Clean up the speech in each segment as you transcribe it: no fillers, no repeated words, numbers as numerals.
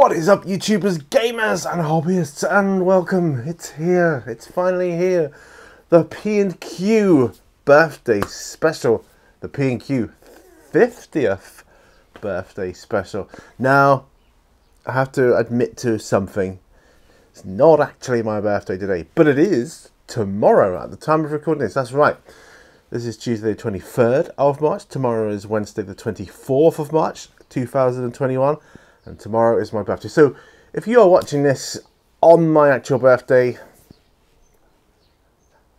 What is up, YouTubers, gamers and hobbyists, and welcome. It's here, it's finally here, the P and Q birthday special, the P and Q 50th birthday special. Now I have to admit to something. It's not actually my birthday today, but it is tomorrow at the time of recording this. That's right, this is Tuesday the 23rd of March, tomorrow is Wednesday the 24th of March 2021, and tomorrow is my birthday. So if you are watching this on my actual birthday,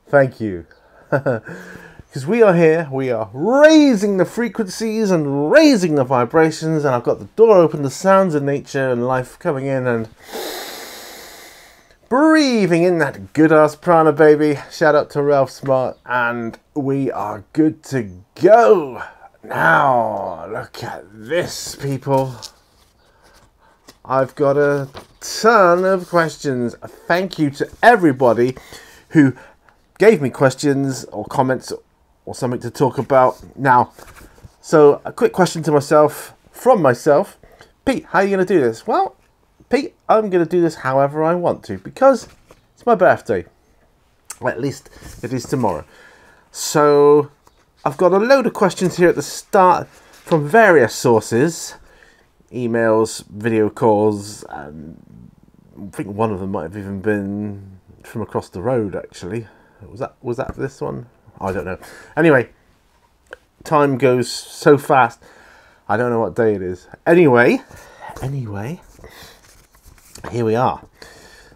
thank you. Because we are here, we are raising the frequencies and raising the vibrations, and I've got the door open, the sounds of nature and life coming in and breathing in that good ass prana, baby. Shout out to Ralph Smart, and we are good to go. Now look at this, people. I've got a ton of questions. Thank you to everybody who gave me questions or comments or something to talk about. Now, so a quick question to myself, from myself. Pete, how are you going to do this? Well, Pete, I'm going to do this however I want to, because it's my birthday. Well, at least it is tomorrow. So I've got a load of questions here at the start from various sources. Emails, video calls, and I think one of them might have even been from across the road, actually. Was that this one? I don't know. Anyway, time goes so fast. I don't know what day it is. Anyway, here we are.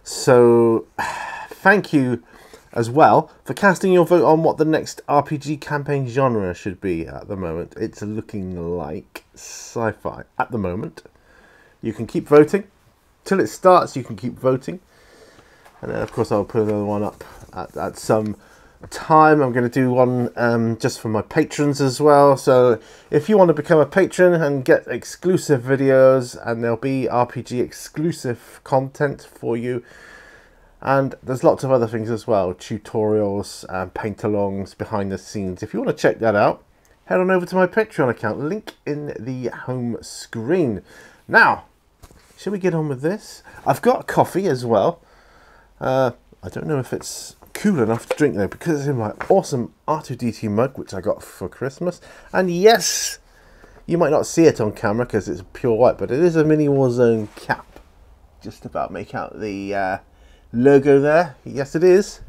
So thank you as well for casting your vote on what the next RPG campaign genre should be at the moment. It's looking like sci-fi at the moment. You can keep voting till it starts. You can keep voting, and then of course I'll put another one up at some time. I'm going to do one just for my patrons as well. So if you want to become a patron and get exclusive videos, and there'll be RPG exclusive content for you. And there's lots of other things as well, tutorials, paint-alongs, behind the scenes. If you want to check that out, head on over to my Patreon account, link in the home screen. Now, should we get on with this? I've got coffee as well. I don't know if it's cool enough to drink though, because it's in my awesome R2DT mug, which I got for Christmas. And yes, you might not see it on camera because it's pure white, but it is a Mini Warzone cap. Just about make out the logo there. Yes, it is.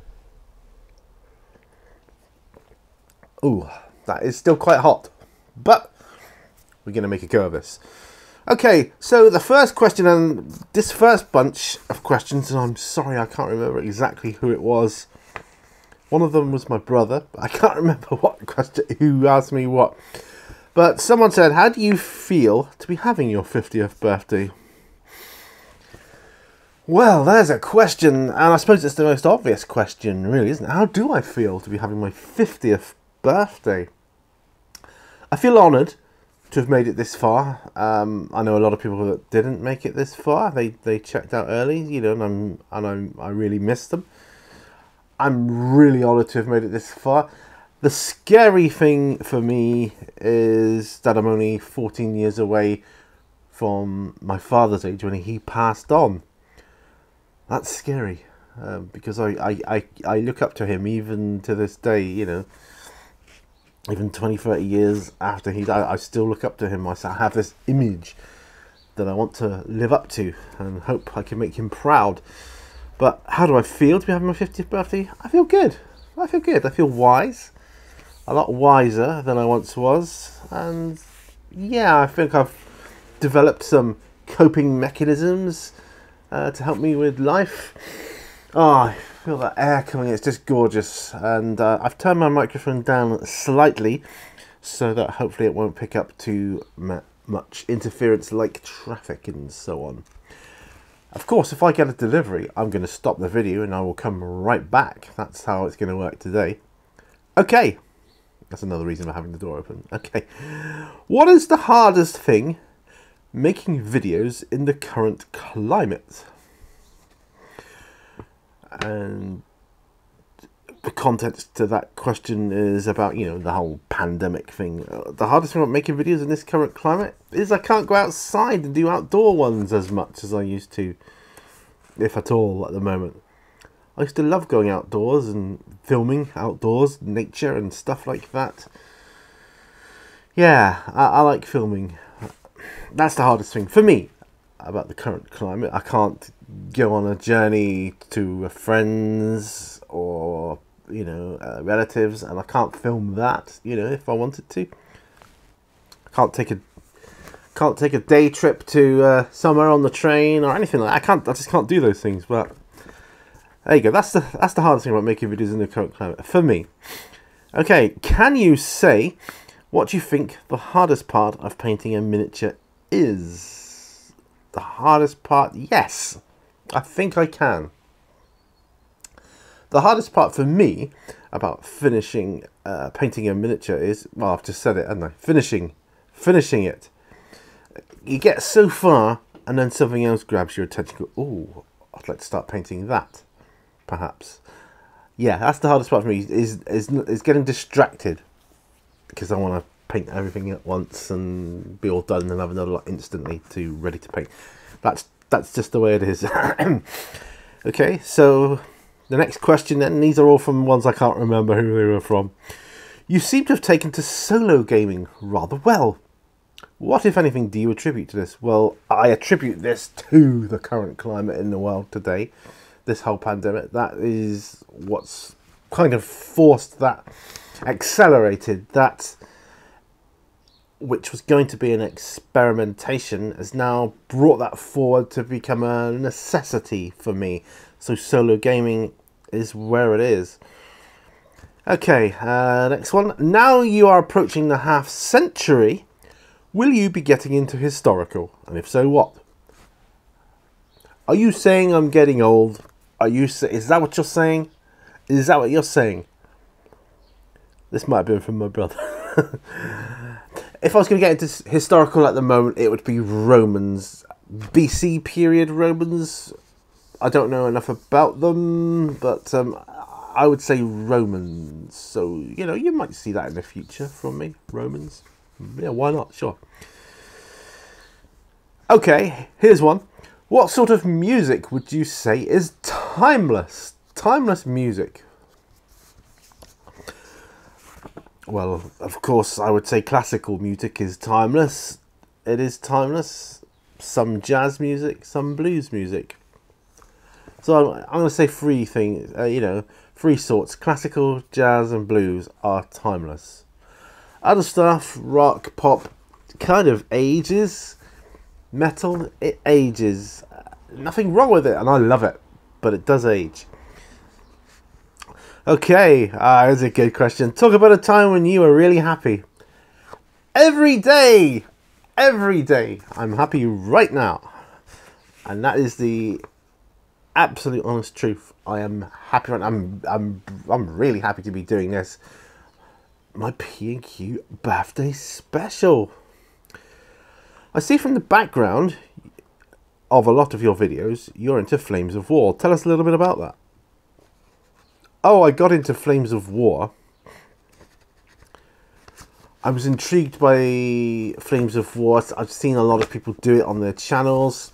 Oh, that is still quite hot, but we're going to make a go of this. Okay, so the first question, and this first bunch of questions, and I'm sorry I can't remember exactly who it was. One of them was my brother, but I can't remember what question, who asked me what. But someone said, how do you feel to be having your 50th birthday? Well, there's a question, and I suppose it's the most obvious question, really, isn't it? How do I feel to be having my 50th birthday? I feel honoured to have made it this far. I know a lot of people that didn't make it this far. They checked out early, you know, and I really miss them. I'm really honoured to have made it this far. The scary thing for me is that I'm only 14 years away from my father's age when he passed on. That's scary, because I look up to him even to this day, you know, even 20, 30 years after he died, I still look up to him. I have this image that I want to live up to and hope I can make him proud. But how do I feel to be having my 50th birthday? I feel good. I feel good. I feel wise, a lot wiser than I once was. And yeah, I think I've developed some coping mechanisms to help me with life. Oh, I feel that air coming in. It's just gorgeous. And I've turned my microphone down slightly so that hopefully it won't pick up too much interference like traffic and so on. Of course, if I get a delivery, I'm going to stop the video and I will come right back. That's how it's going to work today. Okay. That's another reason for having the door open. Okay. What is the hardest thing making videos in the current climate? And context to that question is about, you know, the whole pandemic thing. The hardest thing about making videos in this current climate is I can't go outside and do outdoor ones as much as I used to, if at all, at the moment. I used to love going outdoors and filming outdoors, nature and stuff like that. Yeah, I like filming. That's the hardest thing for me about the current climate. I can't go on a journey to friends or, you know, relatives, and I can't film that, you know, if I wanted to. I can't take a day trip to somewhere on the train or anything like that. I just can't do those things. But there you go. That's the hardest thing about making videos in the current climate for me. Okay, can you say what you think the hardest part of painting a miniature is? The hardest part, yes, I think I can. The hardest part for me about finishing, painting a miniature is, well, I've just said it, haven't I? Finishing it. You get so far and then something else grabs your attention. Oh, I'd like to start painting that, perhaps. Yeah, that's the hardest part for me, is getting distracted, because I want to paint everything at once and be all done and have another lot instantly to ready to paint. That's just the way it is. Okay, so the next question then, these are all from ones I can't remember who they were from. You seem to have taken to solo gaming rather well. What, if anything, do you attribute to this? Well, I attribute this to the current climate in the world today, this whole pandemic. That is what's kind of forced that, accelerated that, which was going to be an experimentation, has now brought that forward to become a necessity for me. So solo gaming is where it is. Okay, next one. Now you are approaching the half century, will you be getting into historical? And if so, what? Are you saying I'm getting old? Is that what you're saying? Is that what you're saying? This might have been from my brother. If I was going to get into historical at the moment, it would be Romans. BC period Romans. I don't know enough about them, but I would say Romans. So, you know, you might see that in the future from me. Romans. Yeah, why not? Sure. Okay, here's one. What sort of music would you say is timeless? Timeless music. Well, of course, I would say classical music is timeless. It is timeless. Some jazz music, some blues music. So I'm going to say three things, you know, three sorts. Classical, jazz and blues are timeless. Other stuff, rock, pop, kind of ages. Metal, it ages. Nothing wrong with it, and I love it, but it does age. Okay, that's a good question. Talk about a time when you were really happy. Every day, I'm happy right now. And that is the absolute honest truth. I am happy right now. I'm really happy to be doing this. My P and Q birthday special. I see from the background of a lot of your videos, you're into Flames of War. Tell us a little bit about that. Oh, I got into Flames of War. I was intrigued by Flames of War. I've seen a lot of people do it on their channels.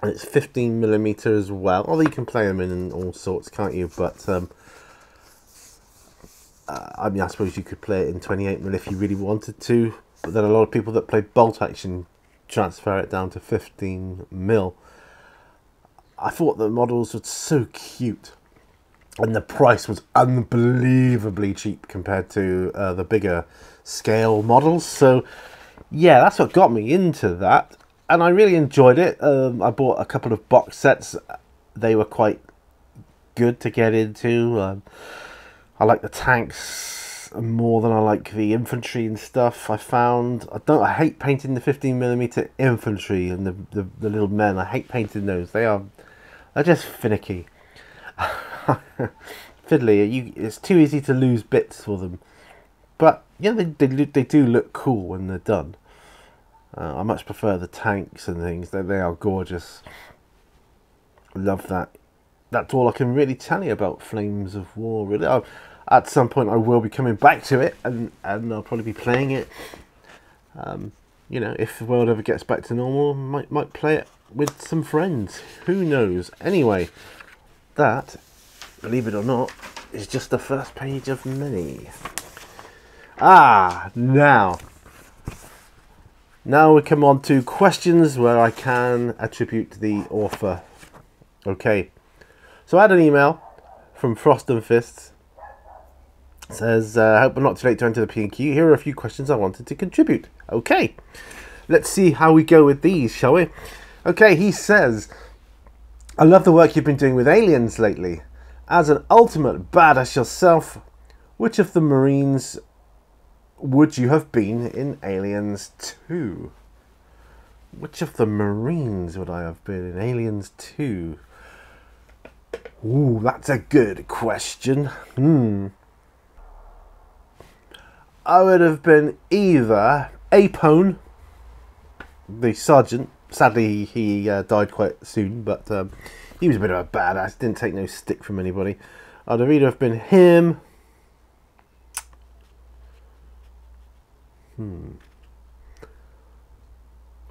And it's 15mm as well. Although you can play them in all sorts, can't you? But, I mean, I suppose you could play it in 28mm if you really wanted to. But then a lot of people that play Bolt Action transfer it down to 15mm. I thought the models were so cute. And the price was unbelievably cheap compared to the bigger scale models. So, yeah, that's what got me into that. And I really enjoyed it. I bought a couple of box sets. They were quite good to get into. I like the tanks more than I like the infantry and stuff, I found. I hate painting the 15mm infantry and the little men. I hate painting those. They're just finicky. Fiddly, it's too easy to lose bits for them, but yeah, they do look cool when they're done. I much prefer the tanks and things. They are gorgeous. Love that that's all I can really tell you about Flames of War, really. At some point I will be coming back to it, and I'll probably be playing it. You know, if the world ever gets back to normal, might play it with some friends. Who knows? Anyway, that, believe it or not, is just the first page of many. Ah, now we come on to questions where I can attribute the author. Okay, so I had an email from Frost and Fists. It says, I hope I'm not too late to enter the P and Q. Here are a few questions I wanted to contribute. Okay, let's see how we go with these, shall we? Okay, he says, I love the work you've been doing with aliens lately. As an ultimate badass yourself, which of the Marines would you have been in Aliens 2? Which of the Marines would I have been in Aliens 2? Ooh, that's a good question. I would have been either Apone, the sergeant. Sadly, he died quite soon, but... he was a bit of a badass, didn't take no stick from anybody. I'd have either been him.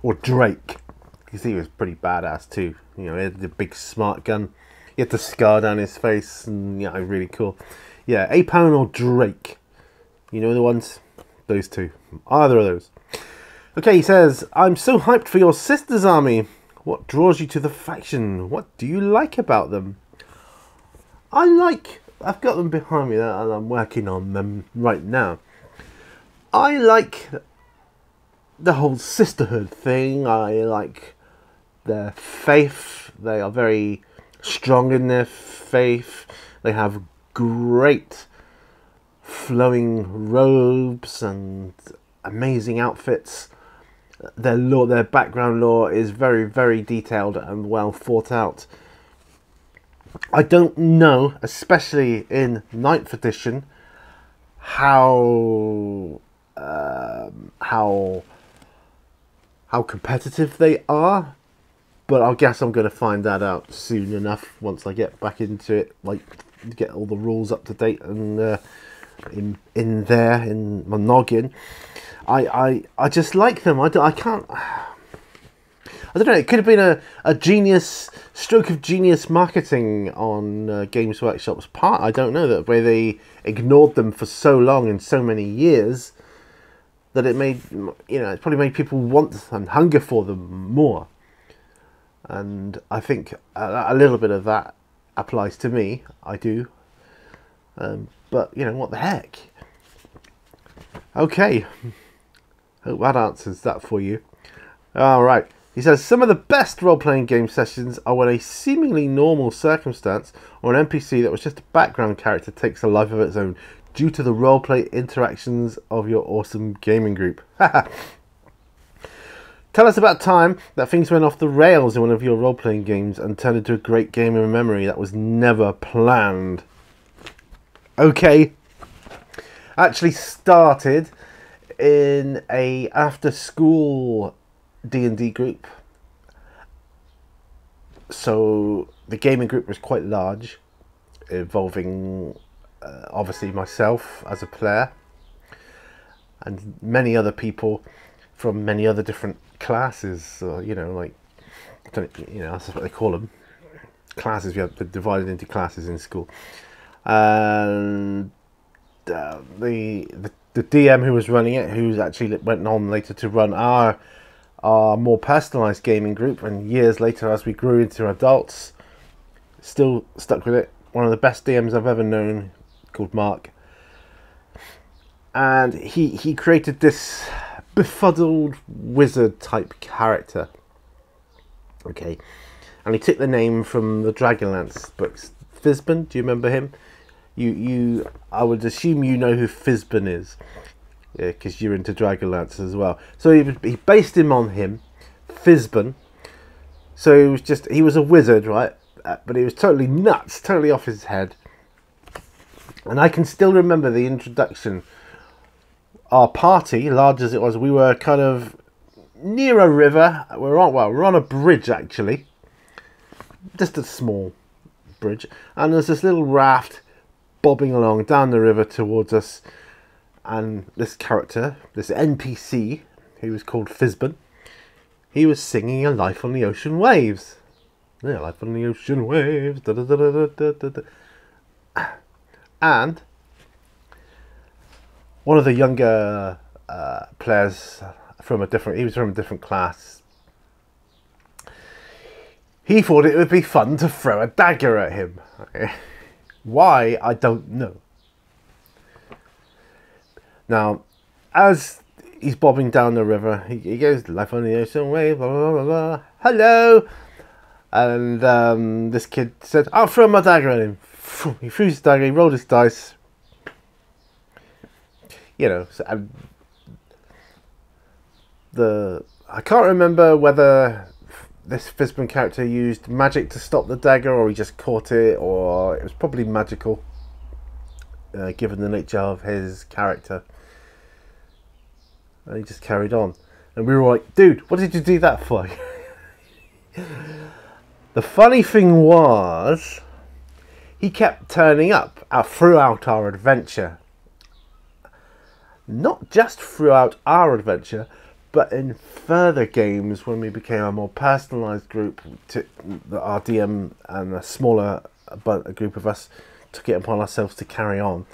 Or Drake. Because he was pretty badass too. You know, he had the big smart gun. He had the scar down his face, and yeah, really cool. Yeah, Apone or Drake. You know the ones? Those two. Either of those. Okay, he says, I'm so hyped for your sister's army. What draws you to the faction? What do you like about them? I've got them behind me there, and I'm working on them right now. I like the whole sisterhood thing. I like their faith. They are very strong in their faith. They have great flowing robes and amazing outfits. Their lore, their background lore is very, very detailed and well thought out. I don't know, especially in 9th edition, how competitive they are, but I guess I'm going to find that out soon enough once I get back into it, like get all the rules up to date and in my noggin. I just like them. I don't know, it could have been a genius, stroke of genius marketing on Games Workshop's part. I don't know, that way they ignored them for so long and so many years that it made, you know, it probably made people want and hunger for them more. And I think a little bit of that applies to me, I do. But, you know, what the heck? Okay. Hope that answers that for you. Alright, he says, some of the best role-playing game sessions are when a seemingly normal circumstance or an NPC that was just a background character takes a life of its own due to the role-play interactions of your awesome gaming group. Tell us about time that things went off the rails in one of your role-playing games and turned into a great game in memory that was never planned. Okay. Actually started in a after-school D&D group. So the gaming group was quite large, involving obviously myself as a player and many other people from many other different classes. You know, like, you know, that's what they call them. Classes. We have been divided into classes in school, and the DM who was running it, who's actually went on later to run our more personalised gaming group, and years later as we grew into adults, still stuck with it. One of the best DMs I've ever known, called Mark. And he created this befuddled wizard type character. Okay. And he took the name from the Dragonlance books. Fizban, do you remember him? I would assume you know who Fizban is, because you're into Dragonlance as well. So he based him on him, Fizban. So it was just, he was a wizard, right? But he was totally nuts, totally off his head. And I can still remember the introduction. Our party, large as it was, we were kind of near a river. We're on a bridge actually, just a small bridge, and there's this little raft bobbing along down the river towards us, and this character, this NPC, who was called Fizban, he was singing A Life on the Ocean Waves. Yeah, Life on the Ocean Waves, da da da da da da da. And one of the younger players from a different class, he thought it would be fun to throw a dagger at him. Why, I don't know. Now, as he's bobbing down the river, he goes, Life on the Ocean Wave, blah, blah, blah, blah. Hello! And this kid said, I'll throw my dagger at him. He threw his dagger, he rolled his dice. You know, so, I can't remember whether this Fizban character used magic to stop the dagger, or he just caught it, or it was probably magical, given the nature of his character. And he just carried on. And we were like, dude, what did you do that for? The funny thing was, he kept turning up throughout our adventure. Not just throughout our adventure, but in further games when we became a more personalised group, our DM and a smaller group of us took it upon ourselves to carry on.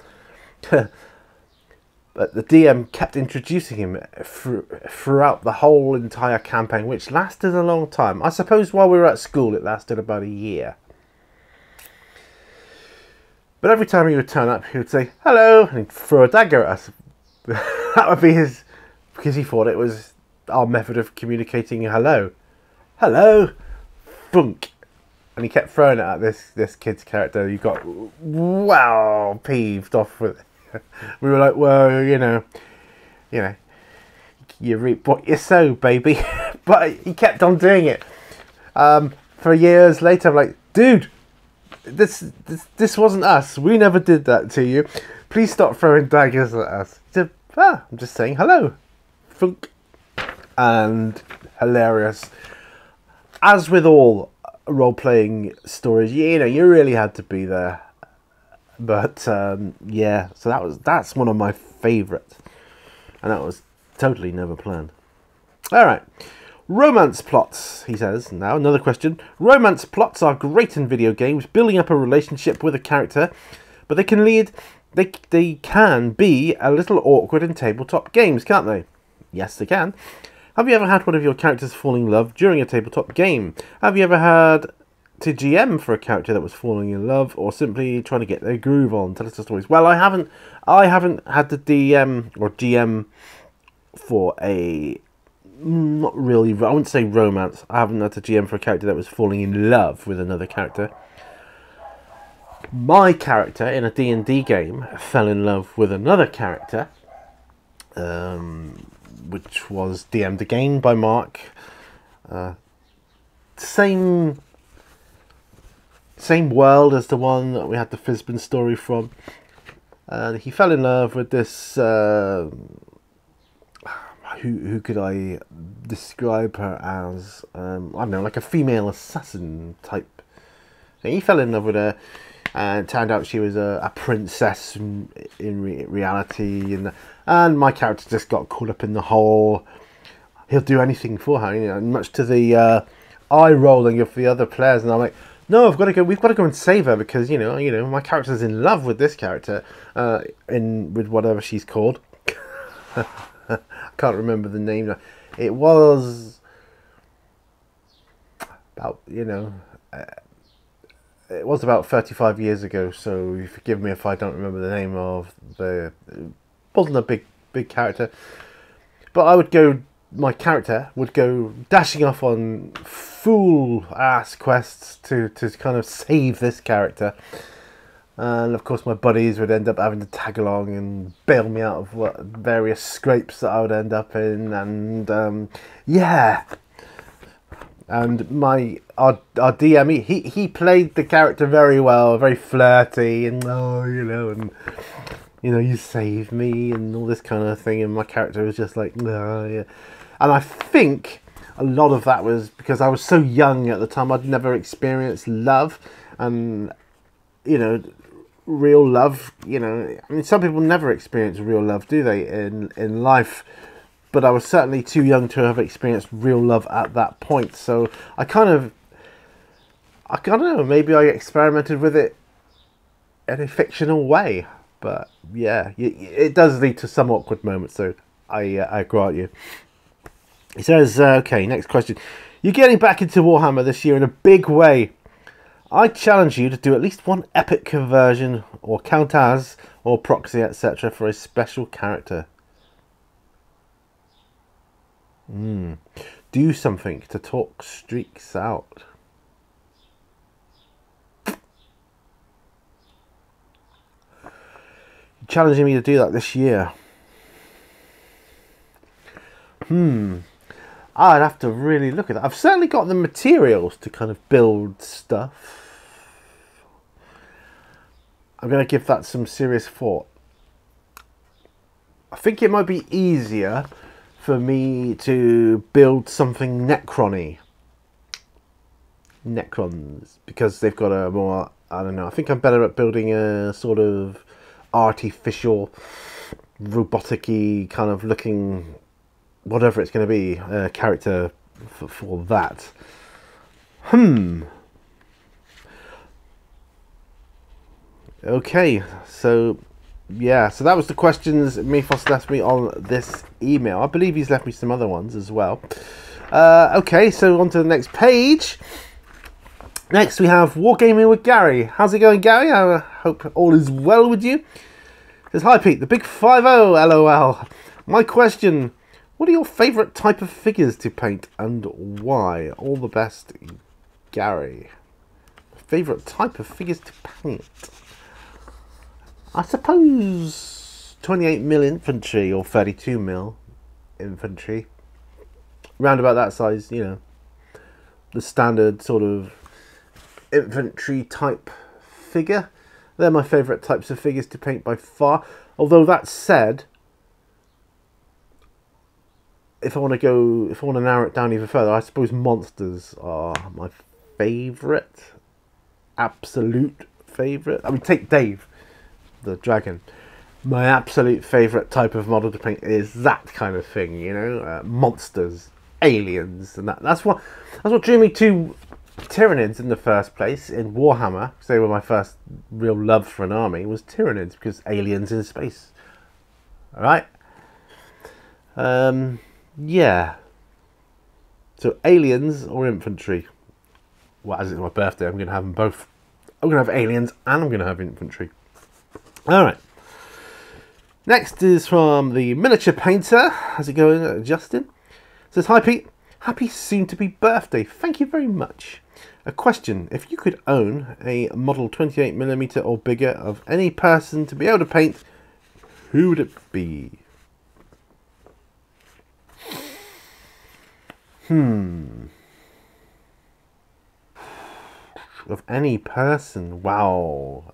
But the DM kept introducing him throughout the whole entire campaign, which lasted a long time. I suppose while we were at school, it lasted about a year. But every time he would turn up, he would say, hello, and he'd throw a dagger at us. That would be his... because he thought it was our method of communicating hello. Hello! Bunk! And he kept throwing it at this kid's character. You got, wow, peeved off with it. We were like, well, you know, you reap what you sow, baby. But he kept on doing it. For years later, I'm like, dude, this wasn't us. We never did that to you. Please stop throwing daggers at us. He said, ah, I'm just saying hello. Funk. And hilarious. As with all role-playing stories, you know, you really had to be there. But yeah, so that's one of my favourites, and that was totally never planned. All right, romance plots. He says now another question. Romance plots are great in video games, building up a relationship with a character, but they can be a little awkward in tabletop games, can't they? Yes, they can. Have you ever had one of your characters fall in love during a tabletop game? Have you ever had to GM for a character that was falling in love, or simply trying to get their groove on? Tell us the stories. Well, I haven't had to DM or GM for a, not really, I wouldn't say romance. I haven't had to GM for a character that was falling in love with another character. My character in a D&D game fell in love with another character, which was DM'd again by Mark. Same world as the one that we had the Fizban story from. And he fell in love with this... who could I describe her as? I don't know, like a female assassin type. And he fell in love with her, and it turned out she was a princess in reality. And my character just got caught up in the whole... he'll do anything for her, you know, much to the eye-rolling of the other players. And I'm like... no, I've got to go. We've got to go and save her because you know, my character's in love with this character, with whatever she's called. I can't remember the name. It was about it was about 35 years ago. So you forgive me if I don't remember the name of the. It wasn't a big character, but I would go. My character would go dashing off on fool-ass quests to kind of save this character. And of course my buddies would end up having to tag along and bail me out of various scrapes that I would end up in. And yeah. And our DM, he played the character very well, very flirty and, oh, you know, you saved me and all this kind of thing. And my character was just like, no, yeah. And I think a lot of that was because I was so young at the time. I'd never experienced love and, you know, real love. You know, I mean, some people never experience real love, do they, in life? But I was certainly too young to have experienced real love at that point. So I don't know, maybe I experimented with it in a fictional way. But yeah, it does lead to some awkward moments, so I grant you. He says, okay, next question. You're getting back into Warhammer this year in a big way. I challenge you to do at least one epic conversion or count as or proxy, etc. for a special character. Do something to talk streaks out. Challenging me to do that this year. I'd have to really look at that. I've certainly got the materials to kind of build stuff. I'm going to give that some serious thought. I think it might be easier for me to build something Necron-y. Necrons. Because they've got a more, I don't know, I think I'm better at building a sort of artificial, robotic-y kind of looking, whatever it's going to be, character for that. Okay, so yeah, so that was the questions Mephos left me on this email. I believe he's left me some other ones as well. Okay, so on to the next page. Next we have Wargaming with Gary. How's it going, Gary? I hope all is well with you. It says, hi Pete, the big 5-0, LOL. My question, what are your favourite type of figures to paint and why? All the best, Gary. Favourite type of figures to paint? I suppose 28mm infantry or 32mm infantry. Round about that size, you know. The standard sort of infantry type figure. They're my favourite types of figures to paint by far. Although that said, if I want to go, if I want to narrow it down even further, I suppose monsters are my favourite, absolute favourite. I mean, take Dave the dragon. My absolute favourite type of model to paint is that kind of thing, you know, monsters, aliens, and that. That's what drew me to Tyranids in the first place in Warhammer, because they were my first real love for an army, was Tyranids, because aliens in space. All right. Yeah. So aliens or infantry. Well, as it's my birthday, I'm going to have them both. I'm going to have aliens and I'm going to have infantry. All right. Next is from the miniature painter. How's it going, Justin? It says, hi Pete. Happy soon-to-be birthday. Thank you very much. A question. If you could own a model 28mm or bigger of any person to be able to paint, who would it be? Of any person. Wow.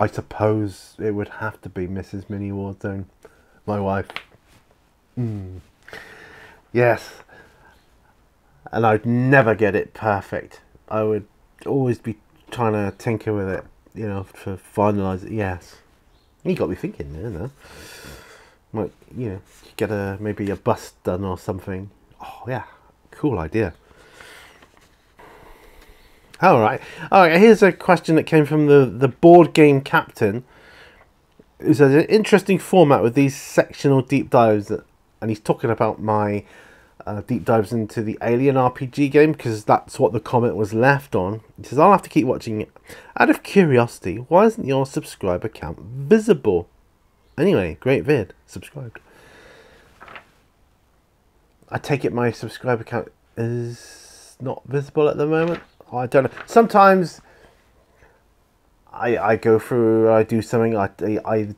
I suppose it would have to be Mrs. Minnie Wardstone, my wife. Yes. And I'd never get it perfect. I would always be trying to tinker with it, you know, to finalise it. Yes. You got me thinking there, though. Might, you know, get a maybe a bust done or something. Oh yeah, cool idea. All right. Here's a question that came from the board game captain. It says an interesting format with these sectional deep dives, and he's talking about my deep dives into the Alien RPG game because that's what the comment was left on. He says I'll have to keep watching it. Out of curiosity, why isn't your subscriber count visible? Anyway, great vid. Subscribed. I take it my subscriber count is not visible at the moment. I don't know. Sometimes I go through, I do something, I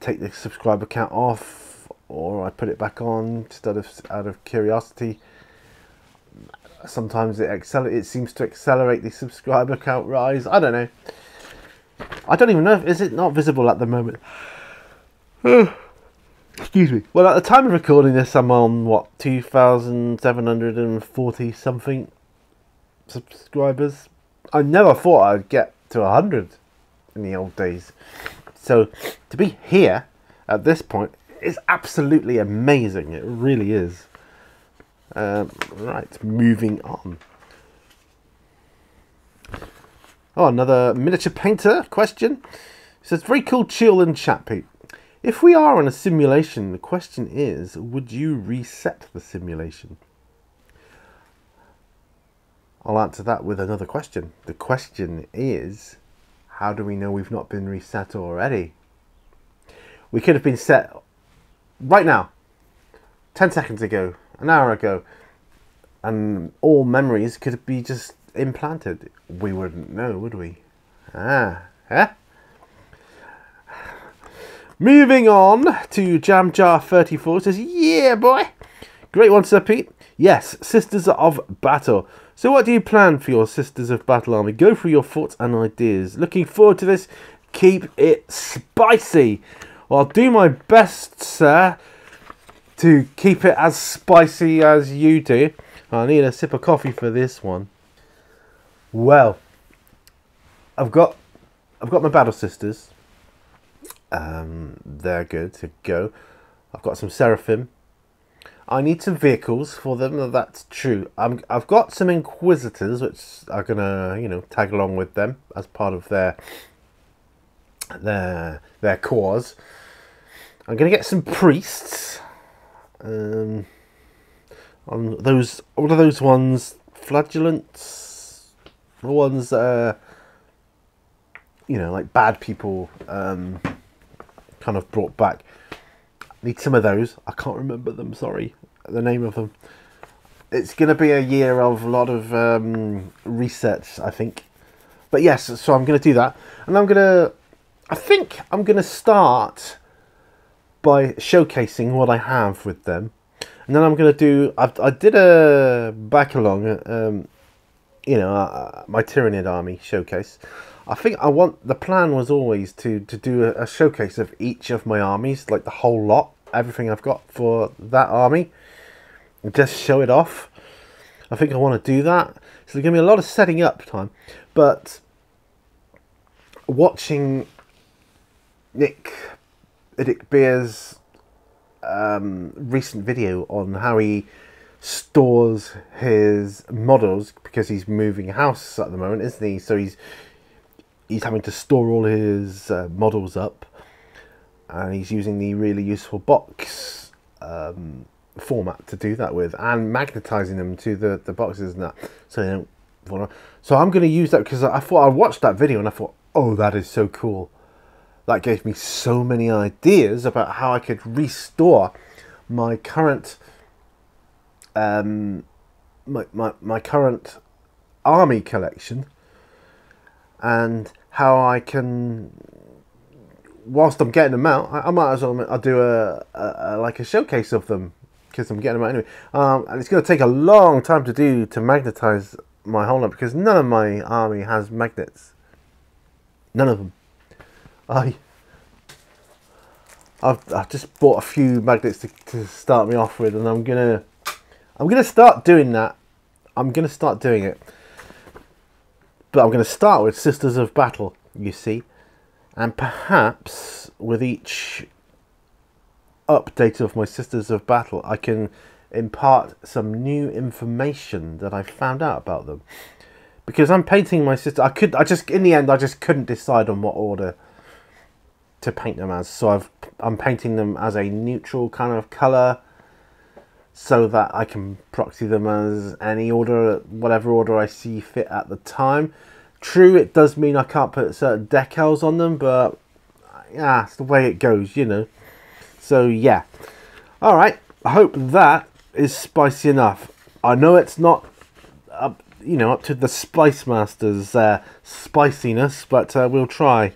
take the subscriber count off or I put it back on just out of curiosity. Sometimes it seems to accelerate the subscriber count rise. I don't know. I don't even know if is it not visible at the moment. Excuse me. Well, at the time of recording this, I'm on, what, 2,740-something subscribers. I never thought I'd get to 100 in the old days. So, to be here at this point is absolutely amazing. It really is. Right, moving on. Oh, another miniature painter question. It says, very cool, chill and chat, Pete. If we are in a simulation, the question is, would you reset the simulation? I'll answer that with another question. The question is, how do we know we've not been reset already? We could have been set right now, 10 seconds ago, an hour ago, and all memories could be just implanted. We wouldn't know, would we? Moving on to JamJar34 says, yeah, boy. Great one, Sir Pete. Yes, Sisters of Battle. So what do you plan for your Sisters of Battle army? Go through your thoughts and ideas. Looking forward to this. Keep it spicy. Well, I'll do my best, sir, to keep it as spicy as you do. I need a sip of coffee for this one. Well, I've got my Battle Sisters. They're good to go. I've got some Seraphim. I need some vehicles for them, that's true. I've got some Inquisitors, which are gonna, you know, tag along with them as part of their cause. I'm gonna get some Priests. On those, all of those ones, Flagellants, the ones that are, you know, like bad people. Kind of brought back. Need some of those. I can't remember them, sorry, the name of them. It's going to be a year of a lot of research, I think. But yes, so I'm going to do that. And I think I'm going to start by showcasing what I have with them. And then I'm going to do, I did a back along, you know, my Tyranid army showcase. I think I want, the plan was always to do a showcase of each of my armies, like the whole lot, everything I've got for that army, and just show it off. I think I want to do that. So there's going to be a lot of setting up time, but watching Nick Beer's recent video on how he stores his models, because he's moving house at the moment, isn't he? So he's having to store all his models up, and he's using the really useful box format to do that with, and magnetizing them to the boxes and that, so they don't fall off. So I'm going to use that, because I watched that video and I thought, oh, that is so cool. That gave me so many ideas about how I could restore my current my current army collection, and how I can, whilst I'm getting them out, I might as well, I'll do a like a showcase of them, because I'm getting them out anyway. And it's going to take a long time to do, to magnetize my whole lot, because none of my army has magnets. None of them. I've just bought a few magnets to start me off with, and I'm gonna start doing that. I'm gonna start doing it. But I'm going to start with Sisters of Battle, you see. And perhaps with each update of my Sisters of Battle, I can impart some new information that I found out about them. Because I'm painting my sister. In the end, I just couldn't decide on what order to paint them as. So I'm painting them as a neutral kind of colour, so that I can proxy them as any order, whatever order I see fit at the time. True, it does mean I can't put certain decals on them, but yeah, it's the way it goes, you know. So yeah. Alright, I hope that is spicy enough. I know it's not up, you know, up to the Spice Master's spiciness, but we'll try.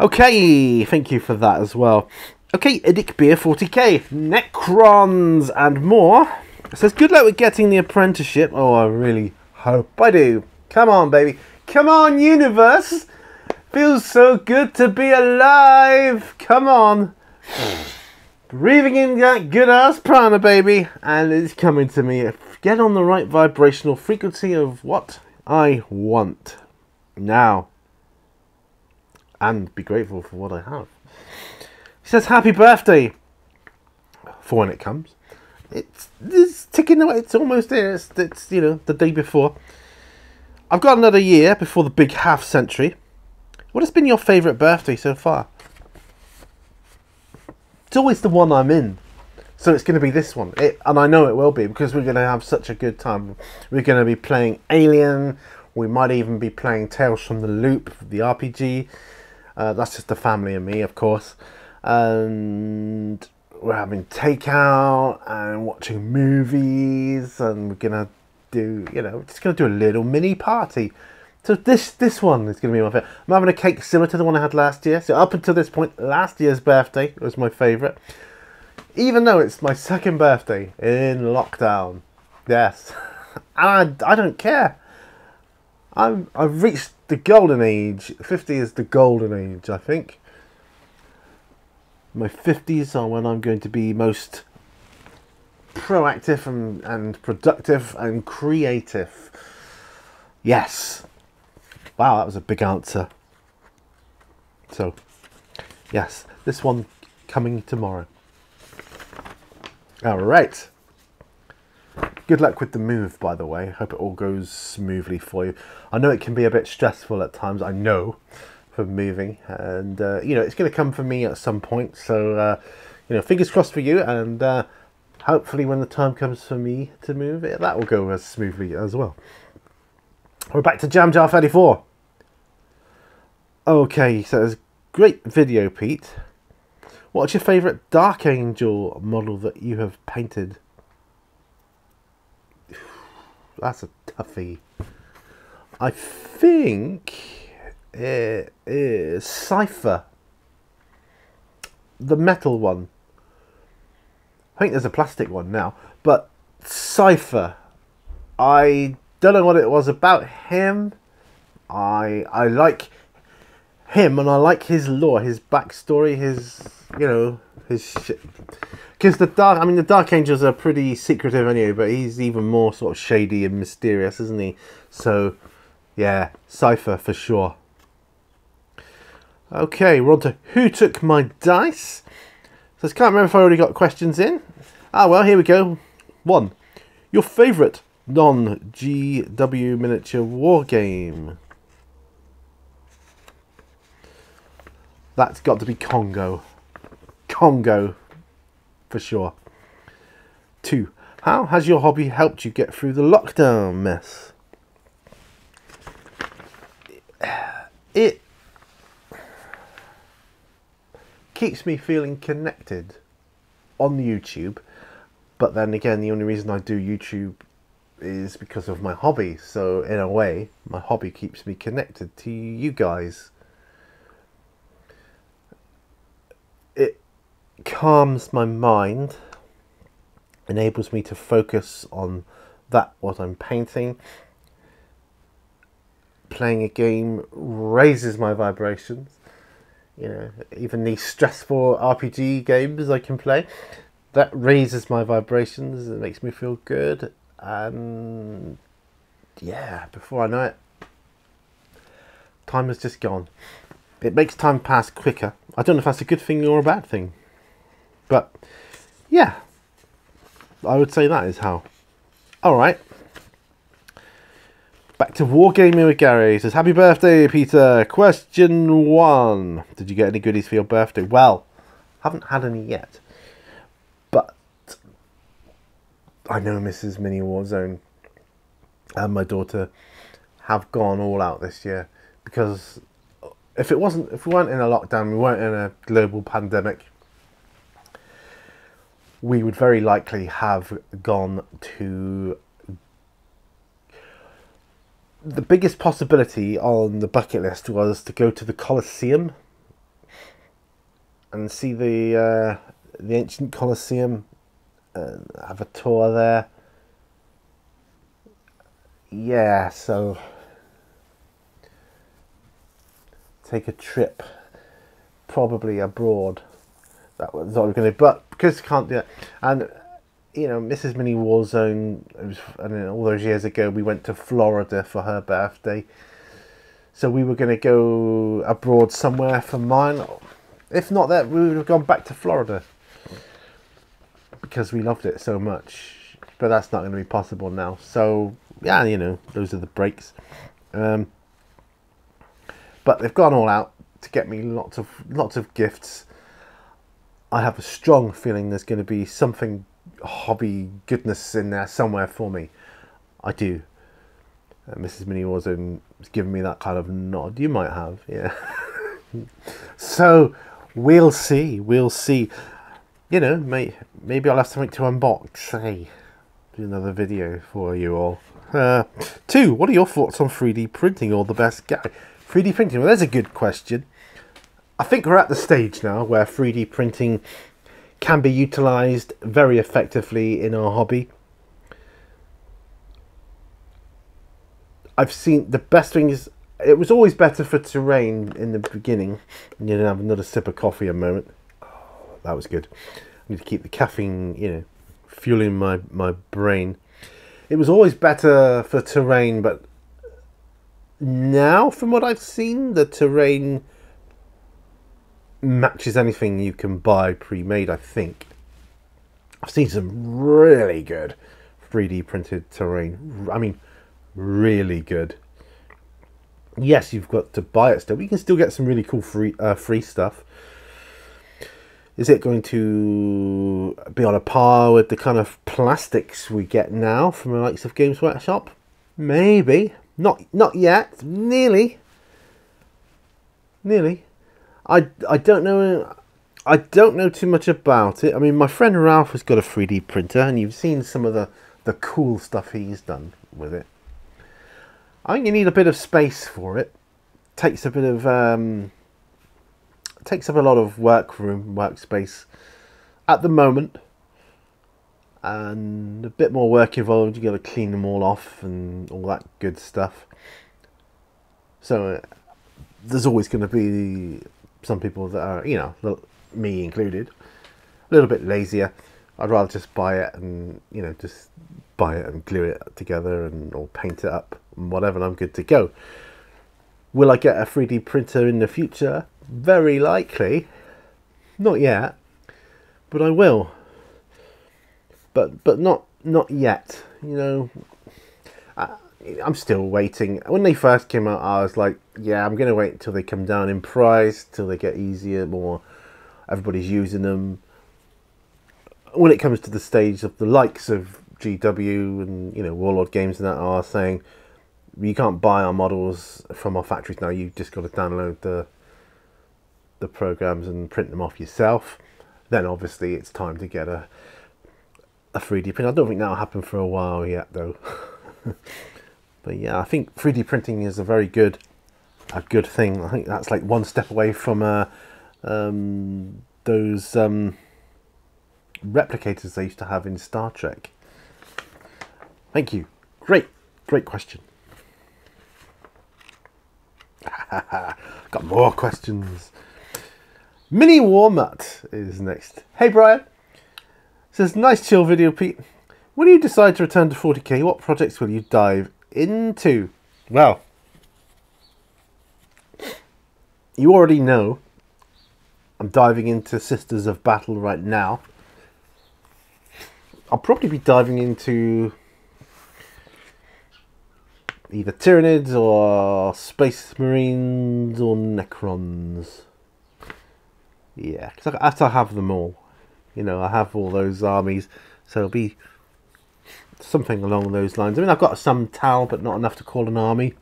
Okay, thank you for that as well. Okay, Edic Beer 40k, Necrons and more. It says, good luck with getting the apprenticeship. Oh, I really hope I do. Come on, baby. Come on, universe. Feels so good to be alive. Come on. Breathing in that good-ass prana, baby, and it's coming to me. Get on the right vibrational frequency of what I want now, and be grateful for what I have. He says, happy birthday, for when it comes. It's ticking away, it's almost there, it's you know, the day before. I've got another year before the big half century. What has been your favourite birthday so far? It's always the one I'm in, so it's going to be this one, and I know it will be, because we're going to have such a good time. We're going to be playing Alien, we might even be playing Tales from the Loop, the RPG, that's just the family and me, of course, and we're having takeout, and watching movies, and we're going to do, you know, just going to do a little mini party. So this one is going to be my favourite. I'm having a cake similar to the one I had last year. So up until this point, last year's birthday was my favourite. Even though it's my second birthday in lockdown. Yes. And I don't care. I've reached the golden age. 50 is the golden age, I think. My 50s are when I'm going to be most proactive and productive and creative. Yes. Wow, that was a big answer. So, yes, this one coming tomorrow. All right. Good luck with the move, by the way. Hope it all goes smoothly for you. I know it can be a bit stressful at times, I know, for moving. And, you know, it's going to come for me at some point. So, you know, fingers crossed for you. And hopefully when the time comes for me to move, that will go as smoothly as well. We're back to JamJar34. Okay, he says, great video, Pete. What's your favourite Dark Angel model that you have painted? That's a toughie. I think it is Cypher. The metal one. I think there's a plastic one now. But Cypher. I don't know what it was about him. I like him, and I like his lore, his backstory, his, you know, his shit. Because the Dark Angels are pretty secretive anyway, but he's even more sort of shady and mysterious, isn't he? So, yeah, Cypher for sure. Okay, we're on to Who Took My Dice? So I can't remember if I already got questions in. Ah, well, here we go. One, your favourite non-GW miniature war game. That's got to be Congo. Congo, for sure. Two, how has your hobby helped you get through the lockdown mess? It keeps me feeling connected on YouTube, but then again, the only reason I do YouTube is because of my hobby, so in a way my hobby keeps me connected to you guys. It calms my mind, enables me to focus on what I'm painting. Playing a game raises my vibrations, you know, even these stressful RPG games I can play, that raises my vibrations, it makes me feel good. And yeah, before I know it, time has just gone. It makes time pass quicker. I don't know if that's a good thing or a bad thing, but yeah, I would say that is how. All right, back to Wargaming with Gary. He says, happy birthday, Peter. Question one, did you get any goodies for your birthday? Well, haven't had any yet. I know Mrs. Minnie Wardstone and my daughter have gone all out this year, because if we weren't in a lockdown, we weren't in a global pandemic, we would very likely have gone to the biggest possibility on the bucket list was to go to the Colosseum and see the ancient Colosseum. Have a tour there. Yeah, so take a trip, probably abroad, that was all we're going to do. But because you can't do that, and you know, Mrs. Minnie Warzone, it was, I mean, all those years ago, we went to Florida for her birthday. So we were going to go abroad somewhere for mine. If not that, we would have gone back to Florida because we loved it so much. But that's not going to be possible now. So, yeah, you know, those are the breaks. But they've gone all out to get me lots of gifts. I have a strong feeling there's going to be something hobby goodness in there somewhere for me. I do. Mrs. Minnie Warzone has given me that kind of nod. You might have, yeah. So we'll see. We'll see. You know, maybe I'll have something to unbox. Hey, do another video for you all. Two. What are your thoughts on 3D printing? Or the best guy? 3D printing. Well, that's a good question. I think we're at the stage now where 3D printing can be utilised very effectively in our hobby. I've seen the best thing is, it was always better for terrain in the beginning. You didn't have another sip of coffee a moment. Oh, that was good. I need to keep the caffeine, you know, fueling my brain. It was always better for terrain, but now, from what I've seen, the terrain matches anything you can buy pre-made, I think. I've seen some really good 3D printed terrain. I mean, really good. Yes, you've got to buy it still, but you can still get some really cool free stuff. Is it going to be on a par with the kind of plastics we get now from the likes of Games Workshop? Maybe. Not yet. Nearly. Nearly. I don't know. I don't know too much about it. I mean, my friend Ralph has got a 3D printer, and you've seen some of the cool stuff he's done with it. I think you need a bit of space for it. Takes a bit of takes up a lot of workspace at the moment, and a bit more work involved. You got to clean them all off and all that good stuff. So there's always going to be some people that are, you know, me included, a little bit lazier. I'd rather just buy it and, you know, just buy it and glue it together and or paint it up and whatever, and I'm good to go. Will I get a 3D printer in the future? Very likely. Not yet, but I will. But not yet. You know, I'm still waiting. When they first came out, I was like, yeah, I'm going to wait until they come down in price, till they get easier, more everybody's using them. When it comes to the stage of the likes of GW and, you know, Warlord Games and that are saying, you can't buy our models from our factories now, you've just got to download the programs and print them off yourself, then obviously it's time to get a 3D print. I don't think that'll happen for a while yet though. But yeah, I think 3D printing is a very good thing. I think that's like one step away from those replicators they used to have in Star Trek. Thank you. Great question. Got more questions. Mini Warmut is next. Hey Brian. Says, nice chill video, Pete. When you decide to return to 40k, what projects will you dive into? Well, you already know I'm diving into Sisters of Battle right now. I'll probably be diving into either Tyranids or Space Marines or Necrons. Yeah, because I have to have them all. You know, I have all those armies, so it'll be something along those lines. I mean, I've got some Tal, but not enough to call an army.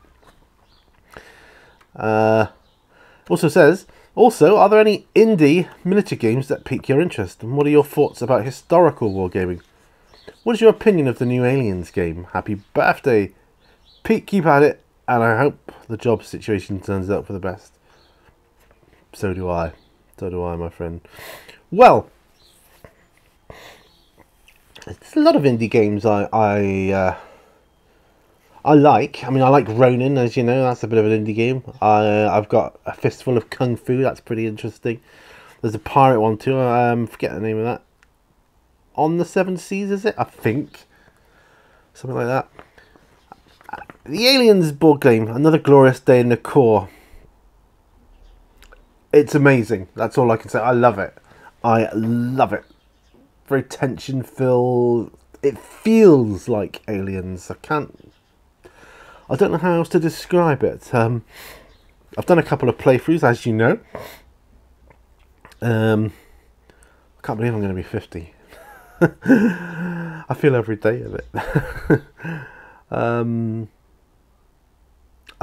Also says, also, are there any indie miniature games that pique your interest? And what are your thoughts about historical wargaming? What is your opinion of the new Aliens game? Happy birthday, Pete. Keep at it, and I hope the job situation turns out for the best. So do I. So do I, my friend. Well, it's a lot of indie games I like. I mean, I like Ronin, as you know. That's a bit of an indie game. I've got A Fistful of Kung Fu. That's pretty interesting. There's a pirate one too. Forget the name of that. On the Seven Seas, is it? I think. Something like that. The Aliens board game. Another glorious day in the core. It's amazing. That's all I can say. I love it. I love it. Very tension filled. It feels like Aliens. I don't know how else to describe it. I've done a couple of playthroughs, as you know. I can't believe I'm going to be 50. I feel every day of it.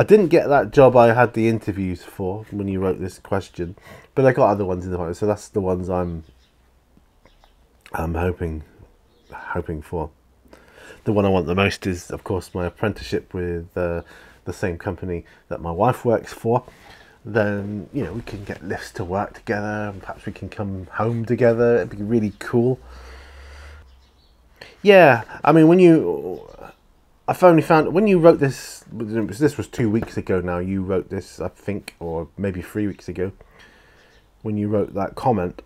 I didn't get that job I had the interviews for when you wrote this question, but I got other ones in the pipeline, so that's the ones I'm hoping for. The one I want the most is, of course, my apprenticeship with the same company that my wife works for. Then, you know, we can get lifts to work together, and perhaps we can come home together. It'd be really cool. Yeah, I mean, I've only found, when you wrote this, this was 2 weeks ago now, you wrote this, I think, or maybe 3 weeks ago, when you wrote that comment.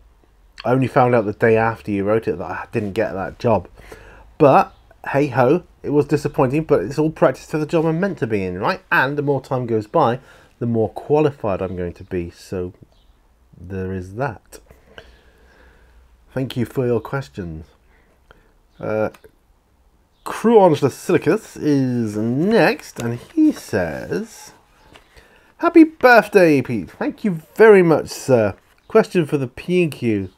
I only found out the day after you wrote it that I didn't get that job. But, hey ho, it was disappointing, but it's all practice for the job I'm meant to be in, right? And the more time goes by, the more qualified I'm going to be, so there is that. Thank you for your questions. Cruange Lasilicus is next, and he says, "Happy birthday, Pete. Thank you very much, sir. Question for the P and Q.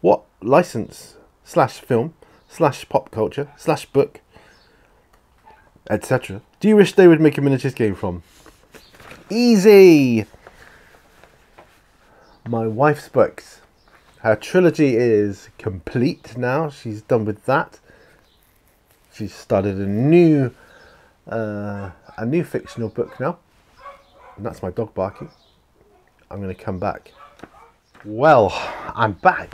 What license / film / pop culture / book, etc. do you wish they would make a miniatures game from?" Easy! My wife's books. Her trilogy is complete now. She's done with that. She's started a new fictional book now, and that's my dog barking. I'm going to come back. Well, I'm back.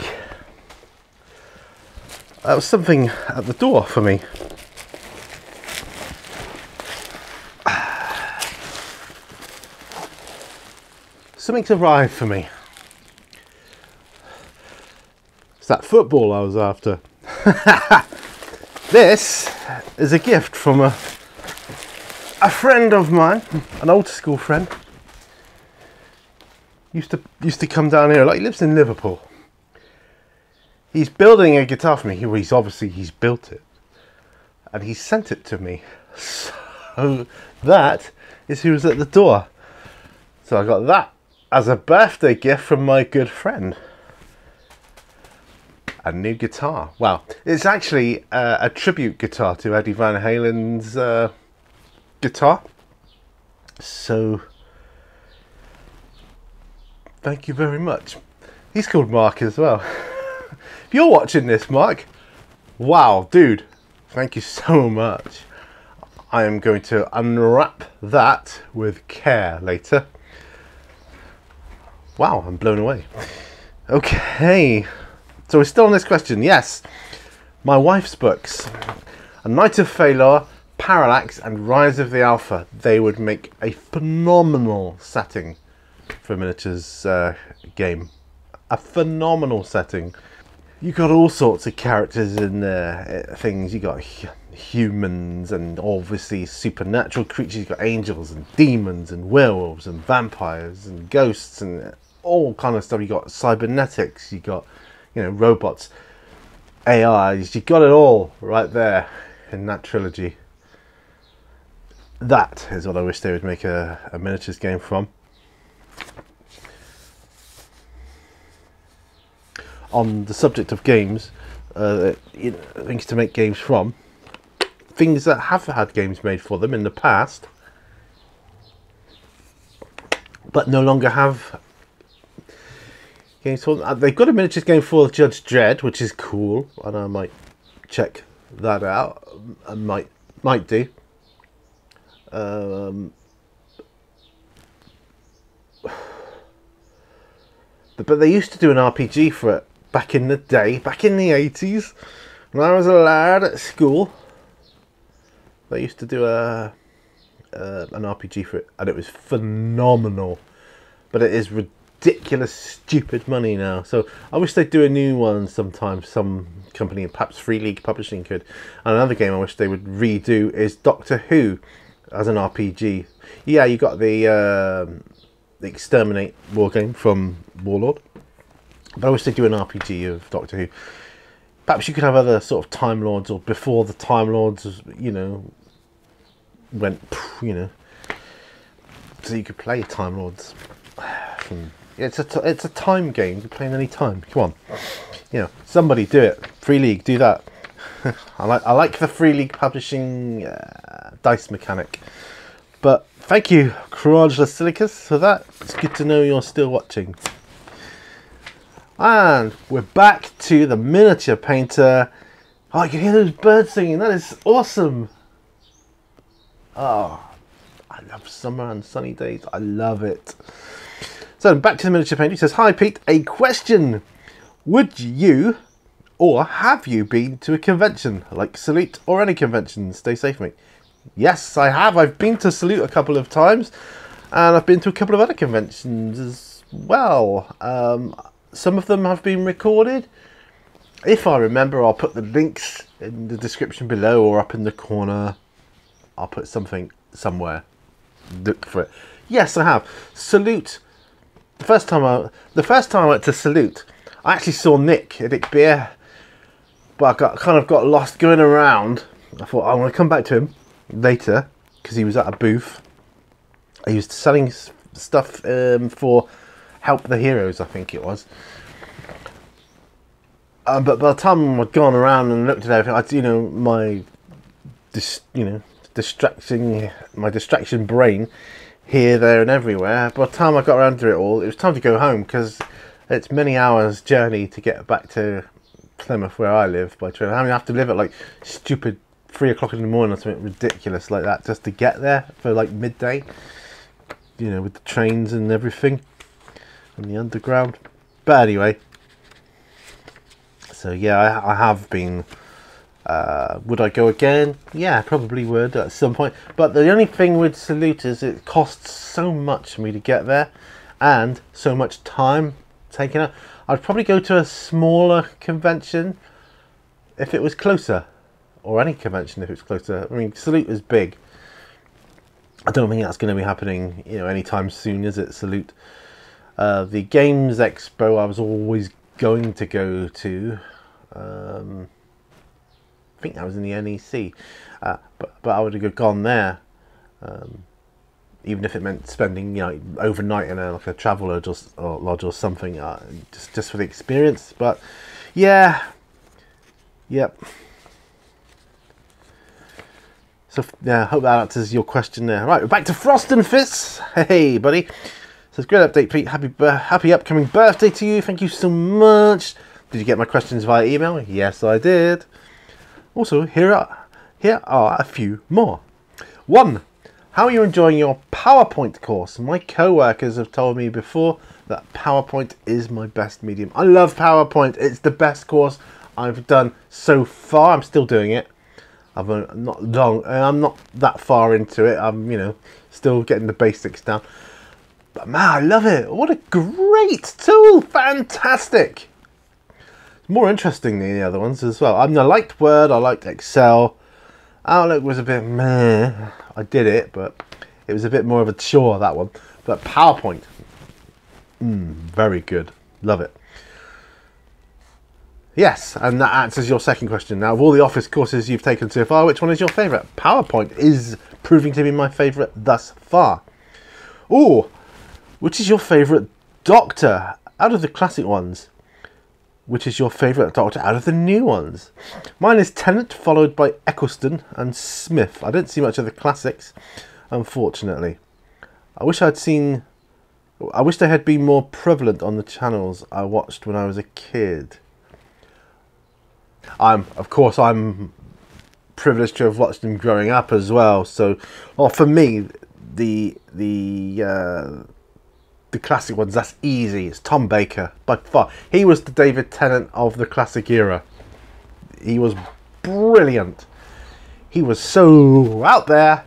That was something at the door for me. Something's arrived for me. It's that football I was after. This is a gift from a friend of mine, an old school friend. Used to come down here. Like, he lives in Liverpool. He's building a guitar for me. He's built it, and he sent it to me. So that is who was at the door. So I got that as a birthday gift from my good friend. A new guitar. Well, it's actually a tribute guitar to Eddie Van Halen's guitar. So, thank you very much. He's called Mark as well. If you're watching this, Mark, wow, dude, thank you so much. I am going to unwrap that with care later. Wow, I'm blown away. Okay. So we're still on this question, yes. My wife's books. A Knight of Phalor, Parallax and Rise of the Alpha. They would make a phenomenal setting for a miniatures game. A phenomenal setting. You got all sorts of characters in there, things. You got humans and obviously supernatural creatures. You got angels and demons and werewolves and vampires and ghosts and all kind of stuff. You got cybernetics, you got, you know, robots, AIs, you got it all right there in that trilogy. That is what I wish they would make a miniatures game from. On the subject of games, things to make games from, things that have had games made for them in the past, but no longer have games for them. They've got a miniatures game for Judge Dredd, which is cool, and I might check that out. I might do. But they used to do an RPG for it back in the day, back in the 80s, when I was a lad at school. They used to do an RPG for it, and it was phenomenal. But it is ridiculous. ridiculous, stupid money now. So I wish they'd do a new one sometime, some company, perhaps Free League Publishing could. And another game I wish they would redo is Doctor Who as an RPG. Yeah, you got the Exterminate war game from Warlord, but I wish they'd do an RPG of Doctor Who. Perhaps you could have other sort of Time Lords, or before the Time Lords, you know, went, you know, so you could play Time Lords. It's a time game. You're playing any time. Come on, you know, somebody do it. Free League, do that. I like the Free League Publishing dice mechanic. But thank you, Courageless Silicus, for that. It's good to know you're still watching. And we're back to the miniature painter. Oh, I can hear those birds singing. That is awesome. Oh, I love summer and sunny days. I love it. So back to the miniature painter. He says, hi Pete, a question. Would you or have you been to a convention like Salute or any convention? Stay safe, mate. Yes, I have. I've been to Salute a couple of times, and I've been to a couple of other conventions as well. Some of them have been recorded. If I remember, I'll put the links in the description below or up in the corner. I'll put something somewhere. Look for it. Yes, I have. Salute. The first time I went to Salute, I actually saw Nick at Nick Beer, but I kind of got lost going around. I thought I want to come back to him later because he was at a booth. He was selling stuff for Help the Heroes, I think it was. But by the time I'd gone around and looked at everything, my distraction brain here, there, and everywhere. By the time I got around to it all, it was time to go home because it's many hours' journey to get back to Plymouth, where I live, by train. I mean, I have to live at like stupid 3 o'clock in the morning or something ridiculous like that just to get there for like midday. You know, with the trains and everything. In the underground. But anyway, so yeah, I have been. Would I go again? Yeah, probably would at some point. But the only thing with Salute is it costs so much for me to get there and so much time taken up. I'd probably go to a smaller convention if it was closer, or any convention if it's closer. I mean, Salute is big. I don't think that's going to be happening, you know, anytime soon, is it, Salute? The Games Expo I was always going to go to. I think that was in the NEC, but I would have gone there, even if it meant spending, you know, overnight in a, like a travel lodge or lodge or something, just for the experience. But yeah, yep. So yeah, I hope that answers your question there. Right, we're back to Frost and Fizz. Hey, buddy. So it's a great update, Pete. Happy upcoming birthday to you. Thank you so much. Did you get my questions via email? Yes, I did. Also, here are a few more. 1. How are you enjoying your PowerPoint course? My co-workers have told me before that PowerPoint is my best medium. I love PowerPoint. It's the best course I've done so far. I'm still doing it. I've not long. I'm not that far into it. I'm, you know, still getting the basics down. But man, I love it. What a great tool. Fantastic. It's more interesting than the other ones as well. I mean, I liked Word. I liked Excel. Outlook was a bit meh. I did it, but it was a bit more of a chore, that one. But PowerPoint, very good. Love it. Yes, and that answers your second question. Now, of all the office courses you've taken so far, which one is your favourite? PowerPoint is proving to be my favourite thus far. Ooh. Which is your favourite Doctor out of the classic ones? Which is your favourite Doctor out of the new ones? Mine is Tennant, followed by Eccleston and Smith. I didn't see much of the classics, unfortunately. I wish they had been more prevalent on the channels I watched when I was a kid. Of course I'm privileged to have watched them growing up as well. So, well, for me, the classic ones, that's easy. It's Tom Baker, by far. He was the David Tennant of the classic era. He was brilliant. He was so out there.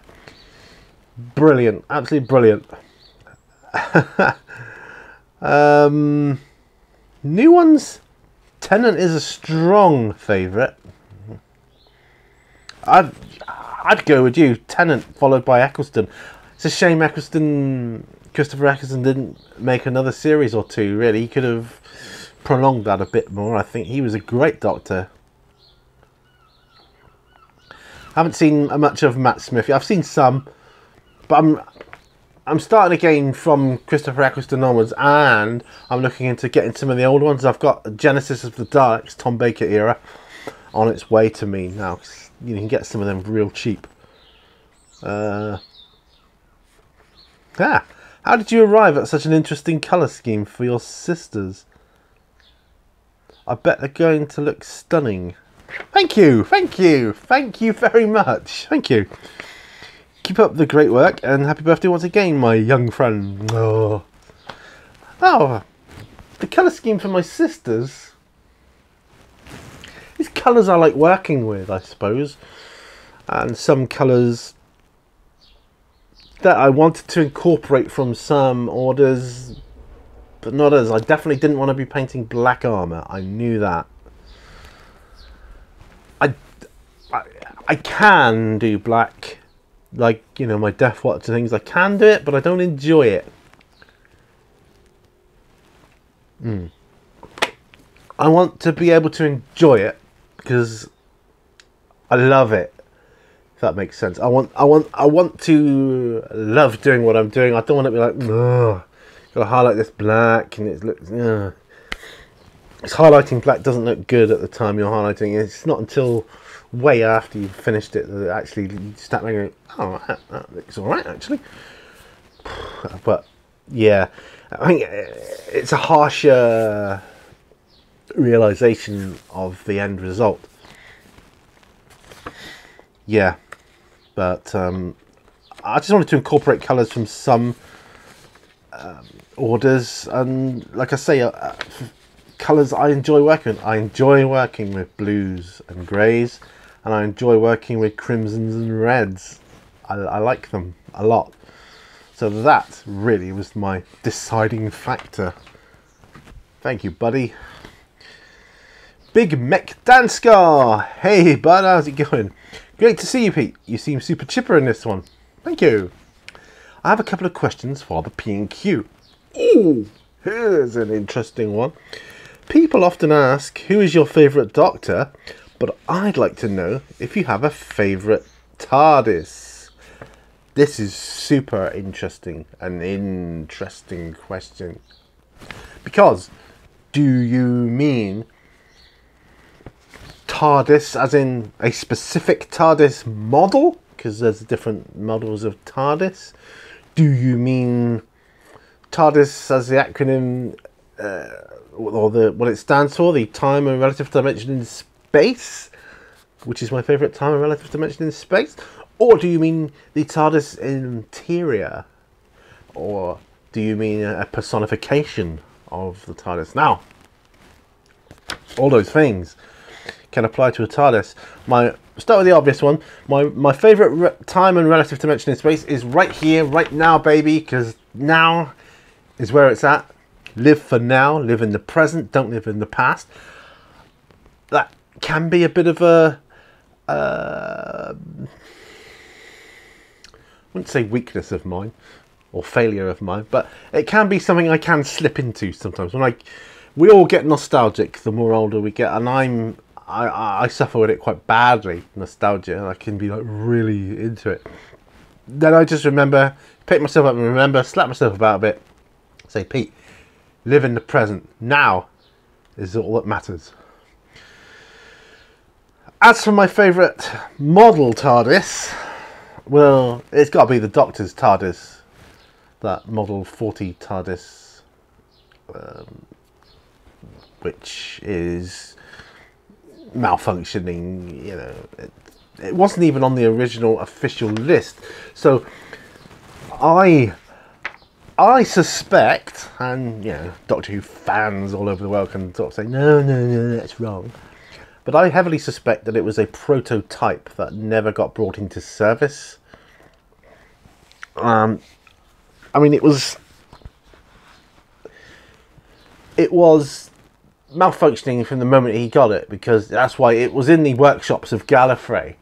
Brilliant. Absolutely brilliant. New ones. Tennant is a strong favourite. I'd go with you. Tennant followed by Eccleston. It's a shame Christopher Eccleston didn't make another series or two, really. He could have prolonged that a bit more. I think he was a great Doctor. I haven't seen much of Matt Smith. I've seen some, but I'm starting again from Christopher Eccleston onwards, and I'm looking into getting some of the old ones. I've got Genesis of the Daleks, Tom Baker era, on its way to me now. You can get some of them real cheap. How did you arrive at such an interesting colour scheme for your sisters? I bet they're going to look stunning. Thank you, thank you, thank you very much. Thank you. Keep up the great work and happy birthday once again, my young friend. Oh, the colour scheme for my sisters. These colours I like working with, I suppose. And some colours that I wanted to incorporate from some orders, but not others. I definitely didn't want to be painting black armour. I knew that. I can do black, like, you know, my Death Watch and things. I can do it, but I don't enjoy it. I want to be able to enjoy it because I love it, if that makes sense. I want to love doing what I'm doing. I don't want to be like, ugh, gotta highlight this black and it looks, ugh. It's highlighting black doesn't look good at the time you're highlighting it. It's not until way after you've finished it that actually you start going, oh, that looks alright actually. But yeah, I think it's a harsher realisation of the end result. Yeah, but I just wanted to incorporate colours from some orders, and like I say, colours I enjoy working with. I enjoy working with blues and greys, and I enjoy working with crimsons and reds. I like them a lot. So that really was my deciding factor. Thank you, buddy. Big McDanskar! Hey, bud, how's it going? Great to see you, Pete. You seem super chipper in this one. Thank you. I have a couple of questions for the P and Q. Ooh, here's an interesting one. People often ask, who is your favourite Doctor? But I'd like to know if you have a favourite TARDIS. This is super interesting. An interesting question. Because, do you mean TARDIS as in a specific TARDIS model, because there's different models of TARDIS? Do you mean TARDIS as the acronym, or the what it stands for, the time and relative dimension in space, which is my favourite, time and relative dimension in space? Or do you mean the TARDIS interior? Or do you mean a personification of the TARDIS? Now, all those things can apply to a TARDIS. Start with the obvious one. My favourite time and relative dimension in space is right here, right now, baby, because now is where it's at. Live for now, live in the present, don't live in the past. That can be a bit of a, I wouldn't say weakness of mine, or failure of mine, but it can be something I can slip into sometimes. We all get nostalgic the more older we get, and I suffer with it quite badly, nostalgia, and I can be like really into it. Then I just remember, pick myself up and remember, slap myself about a bit, say, Pete, live in the present. Now is all that matters. As for my favourite model TARDIS, well, it's got to be the Doctor's TARDIS, that Model 40 TARDIS, which is malfunctioning. You know, it wasn't even on the original official list, so I suspect, and you know, Doctor Who fans all over the world can sort of say no, that's wrong, but I heavily suspect that it was a prototype that never got brought into service. I mean, it was malfunctioning from the moment he got it, because that's why it was in the workshops of Gallifrey,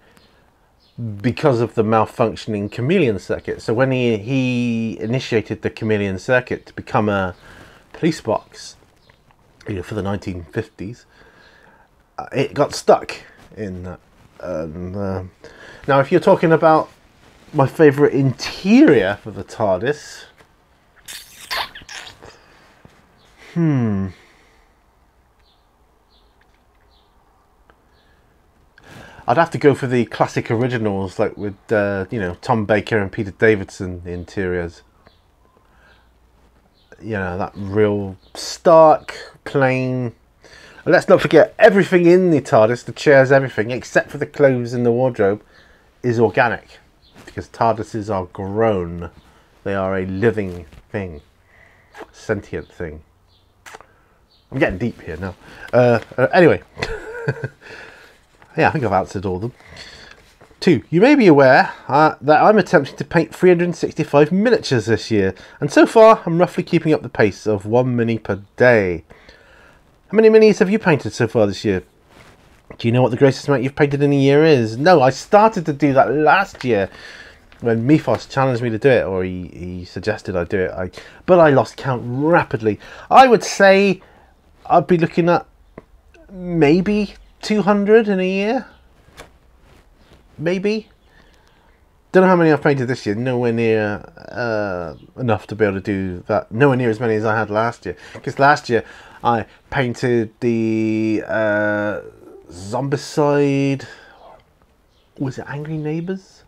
because of the malfunctioning chameleon circuit. So when he initiated the chameleon circuit to become a police box, you know, for the 1950s, it got stuck in that. Now, if you're talking about my favourite interior for the TARDIS, I'd have to go for the classic originals, like with, you know, Tom Baker and Peter Davidson interiors. You know, that real stark, plain. And let's not forget, everything in the TARDIS, the chairs, everything, except for the clothes in the wardrobe, is organic. Because TARDISes are grown. They are a living thing. Sentient thing. I'm getting deep here now. Anyway. Yeah, I think I've answered all of them. 2. You may be aware that I'm attempting to paint 365 miniatures this year, and so far I'm roughly keeping up the pace of 1 mini per day. How many minis have you painted so far this year? Do you know what the greatest amount you've painted in a year is? No, I started to do that last year when Miphos challenged me to do it, or he suggested I do it, but I lost count rapidly. I would say I'd be looking at maybe 200 in a year, maybe. Don't know how many I've painted this year. Nowhere near enough to be able to do that. Nowhere near as many as I had last year, because last year I painted the Zombicide. Was it Angry Neighbours?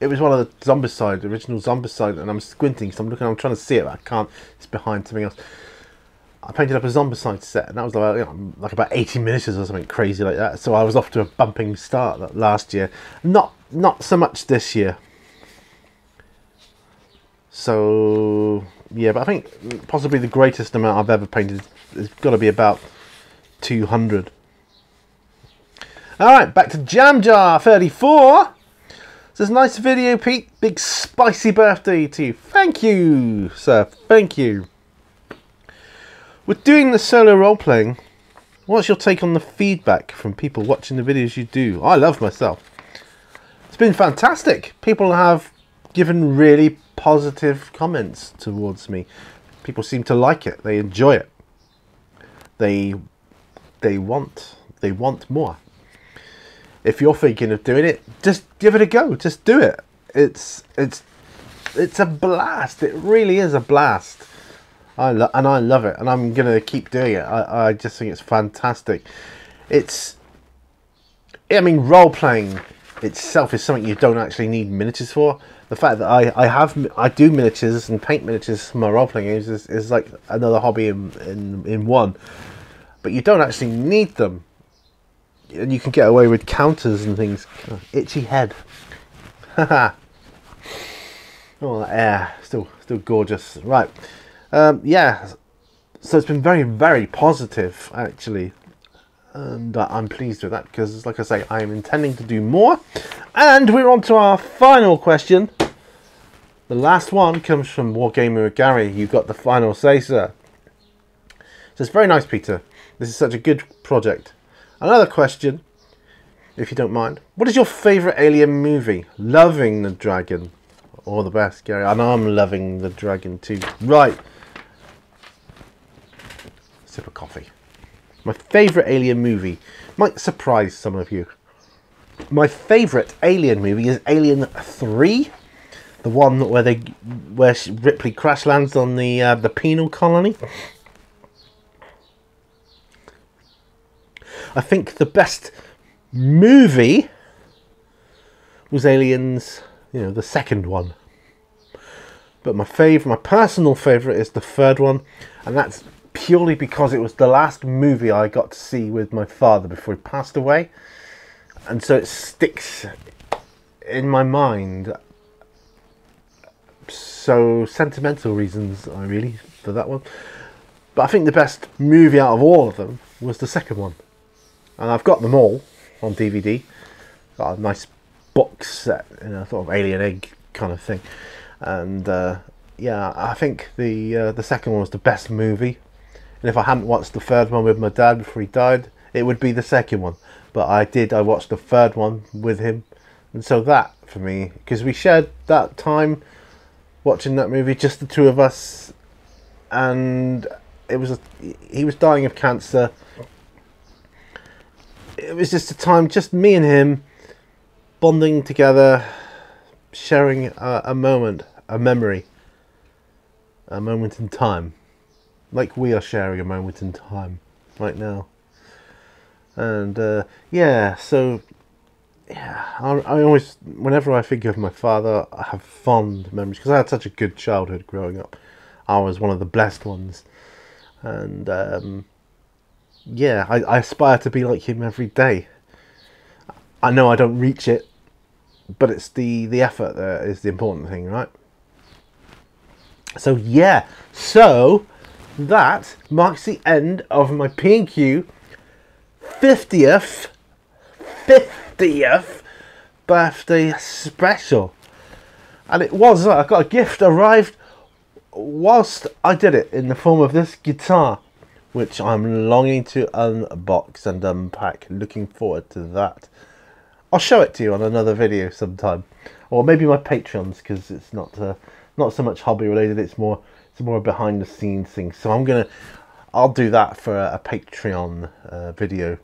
It was one of the Zombicide, the original Zombicide, and I'm squinting, so I'm looking, I'm trying to see it, but I can't. It's behind something else. I painted up a Zombicide set, and that was like, you know, like about 80 miniatures or something crazy like that. So I was off to a bumping start that last year. Not so much this year. So yeah, but I think possibly the greatest amount I've ever painted has got to be about 200. All right, back to Jamjar 34. Says, nice video, Pete. Big spicy birthday to you. Thank you, sir. Thank you. With doing the solo role-playing, what's your take on the feedback from people watching the videos you do? I love myself. It's been fantastic. People have given really positive comments towards me. People seem to like it. They enjoy it. They want more. If you're thinking of doing it, just give it a go. Just do it. It's a blast. It really is a blast. I love it, and I'm going to keep doing it. I just think it's fantastic. I mean, role-playing itself is something you don't actually need miniatures for. The fact that I do miniatures and paint miniatures for my role-playing games is like another hobby in one. But you don't actually need them. And you can get away with counters and things. Oh, itchy head. Haha. Oh, that air. Still gorgeous. Right. Yeah, so it's been very, very positive, actually, and I'm pleased with that, because, like I say, I'm intending to do more. And we're on to our final question. The last one comes from Wargamer Gary. You've got the final say, sir. So it's very nice, Peter. This is such a good project. Another question, if you don't mind. What is your favourite alien movie? Loving the Dragon. All the best, Gary. And I'm loving the Dragon too. Right. Sip of coffee. My favourite alien movie. Might surprise some of you. My favourite alien movie is Alien 3. The one where Ripley crash lands on the penal colony. I think the best movie was Aliens, you know, the second one. But my favourite, my personal favourite, is the third one, and that's purely because it was the last movie I got to see with my father before he passed away, and so it sticks in my mind. So sentimental reasons, really, for that one. But I think the best movie out of all of them was the second one, and I've got them all on DVD. Got a nice box set, you know, sort of alien egg kind of thing. And yeah, I think the second one was the best movie. And if I hadn't watched the third one with my dad before he died, it would be the second one. But I watched the third one with him. And so that, for me, because we shared that time watching that movie, just the two of us. And it was he was dying of cancer. It was just a time, just me and him, bonding together, sharing a moment, a memory, a moment in time. Like we are sharing a moment in time right now. And yeah, so yeah, I always, whenever I think of my father, I have fond memories because I had such a good childhood growing up. I was one of the blessed ones. And yeah, I aspire to be like him every day. I know I don't reach it, but it's the effort that is the important thing, right? So yeah, so that marks the end of my P and Q 50th birthday special. And it was, I got a gift arrived whilst I did it in the form of this guitar, which I'm longing to unbox and unpack. Looking forward to that. I'll show it to you on another video sometime, or maybe my Patreons, because it's not not so much hobby related. It's more a behind the scenes thing. So I'll do that for a Patreon video.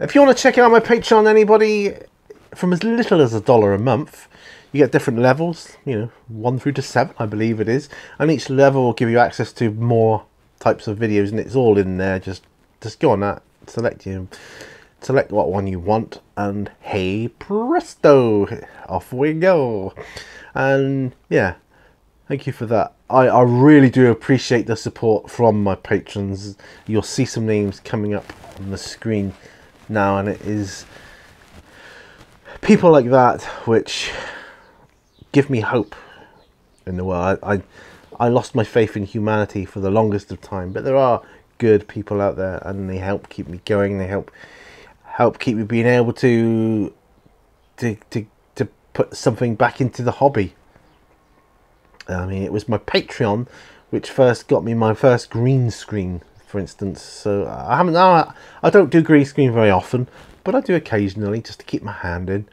If you want to check out my Patreon, anybody, from as little as $1 a month, you get different levels, you know, 1 through to 7, I believe it is, and each level will give you access to more types of videos, and it's all in there. Just go on that, select what one you want, and hey presto, off we go. And yeah, thank you for that. I really do appreciate the support from my patrons. You'll see some names coming up on the screen now, and it is people like that which give me hope in the world. I lost my faith in humanity for the longest of time, but there are good people out there, and they help keep me going. They help keep me being able to put something back into the hobby. I mean, it was my Patreon which first got me my first green screen, for instance. So I don't do green screen very often, but I do occasionally just to keep my hand in,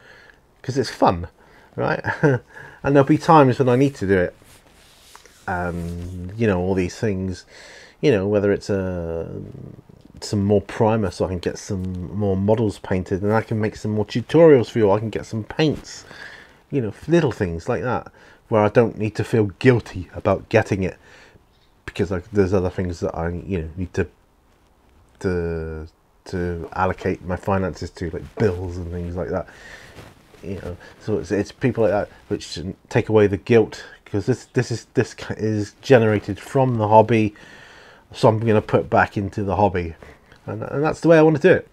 because it's fun, right? And there'll be times when I need to do it. You know, all these things, you know, whether it's some more primer so I can get some more models painted, and I can make some more tutorials for you, or I can get some paints, you know, little things like that, where I don't need to feel guilty about getting it, because there's other things that I, you know, need to allocate my finances to, like bills and things like that, you know. So it's people like that which take away the guilt, because this is generated from the hobby, so I'm going to put back into the hobby, and that's the way I want to do it.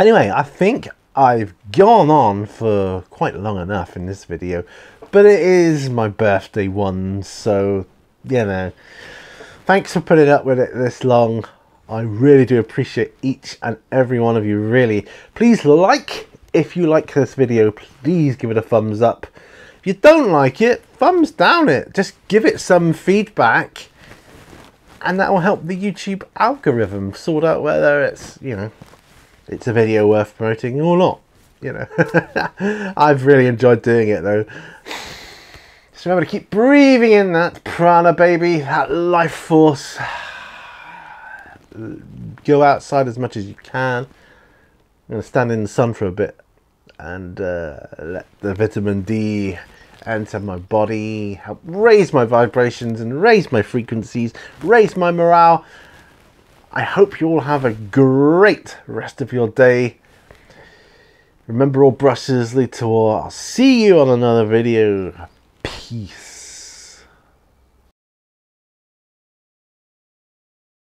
Anyway, I think I've gone on for quite long enough in this video, but it is my birthday one, so you know, thanks for putting up with it this long. I really do appreciate each and every one of you, really. Please like if you like this video. Please give it a thumbs up. You don't like it, thumbs down it. Just give it some feedback, and that will help the YouTube algorithm sort out whether it's, you know, it's a video worth promoting or not, you know. I've really enjoyed doing it though. Just remember to keep breathing in that prana, baby, that life force. Go outside as much as you can. I'm going to stand in the sun for a bit and let the vitamin D enter my body, help raise my vibrations and raise my frequencies, raise my morale. I hope you all have a great rest of your day. Remember, all brushes lead to all. I'll see you on another video. Peace.